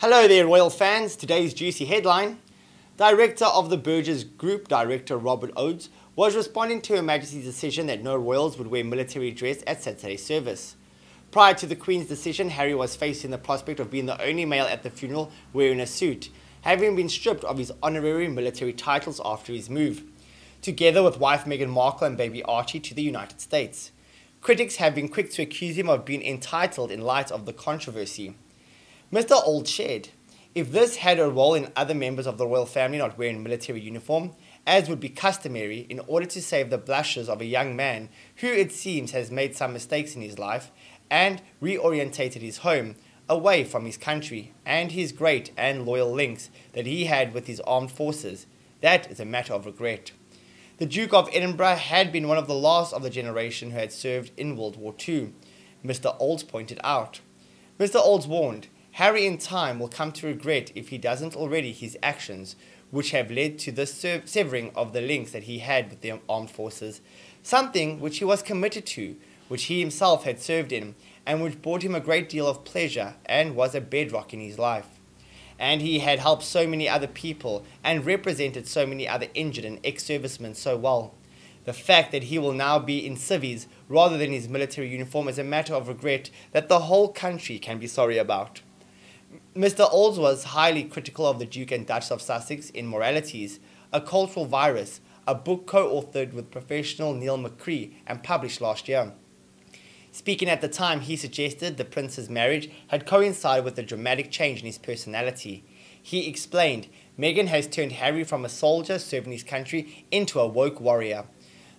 Hello there, royal fans. Today's juicy headline. Director of the Burgess Group, Director Robert Odes, was responding to Her Majesty's decision that no royals would wear military dress at Saturday service. Prior to the Queen's decision, Harry was facing the prospect of being the only male at the funeral wearing a suit, having been stripped of his honorary military titles after his move, together with wife Meghan Markle and baby Archie, to the United States. Critics have been quick to accuse him of being entitled in light of the controversy. Mr. Odes shared, "If this had a role in other members of the royal family not wearing military uniform, as would be customary in order to save the blushes of a young man who it seems has made some mistakes in his life and reorientated his home away from his country and his great and loyal links that he had with his armed forces, that is a matter of regret." The Duke of Edinburgh had been one of the last of the generation who had served in World War II, Mr. Odes pointed out. Mr. Odes warned, "Harry in time will come to regret, if he doesn't already, his actions, which have led to the severing of the links that he had with the armed forces, something which he was committed to, which he himself had served in, and which brought him a great deal of pleasure and was a bedrock in his life. And he had helped so many other people and represented so many other injured and ex-servicemen so well. The fact that he will now be in civvies rather than his military uniform is a matter of regret that the whole country can be sorry about." Mr. Odes was highly critical of the Duke and Duchess of Sussex in Moralities, a Cultural Virus, a book co-authored with professional Neil McCree and published last year. Speaking at the time, he suggested the Prince's marriage had coincided with a dramatic change in his personality. He explained, "Meghan has turned Harry from a soldier serving his country into a woke warrior.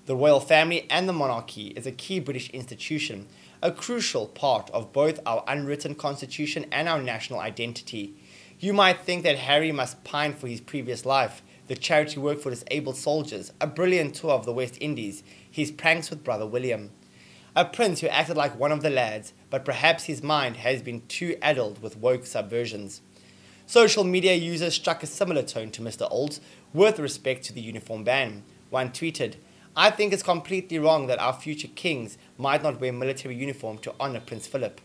The royal family and the monarchy is a key British institution, a crucial part of both our unwritten constitution and our national identity. You might think that Harry must pine for his previous life, the charity work for disabled soldiers, a brilliant tour of the West Indies, his pranks with brother William. A prince who acted like one of the lads, but perhaps his mind has been too addled with woke subversions." Social media users struck a similar tone to Mr. Odes with respect to the uniform ban. One tweeted, "I think it's completely wrong that our future kings might not wear military uniform to honour Prince Philip.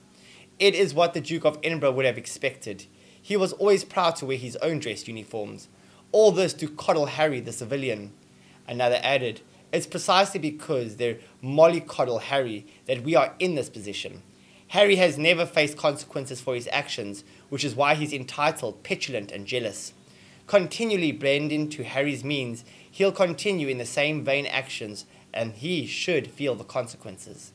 It is what the Duke of Edinburgh would have expected. He was always proud to wear his own dress uniforms. All this to coddle Harry the civilian." Another added, "It's precisely because they mollycoddle Harry that we are in this position. Harry has never faced consequences for his actions, which is why he's entitled, petulant and jealous. Continually blending to Harry's means, he'll continue in the same vain actions, and he should feel the consequences."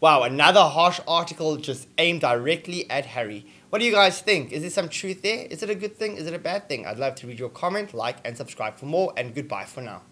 Wow, another harsh article just aimed directly at Harry. What do you guys think? Is there some truth there? Is it a good thing? Is it a bad thing? I'd love to read your comment, like and subscribe for more, and goodbye for now.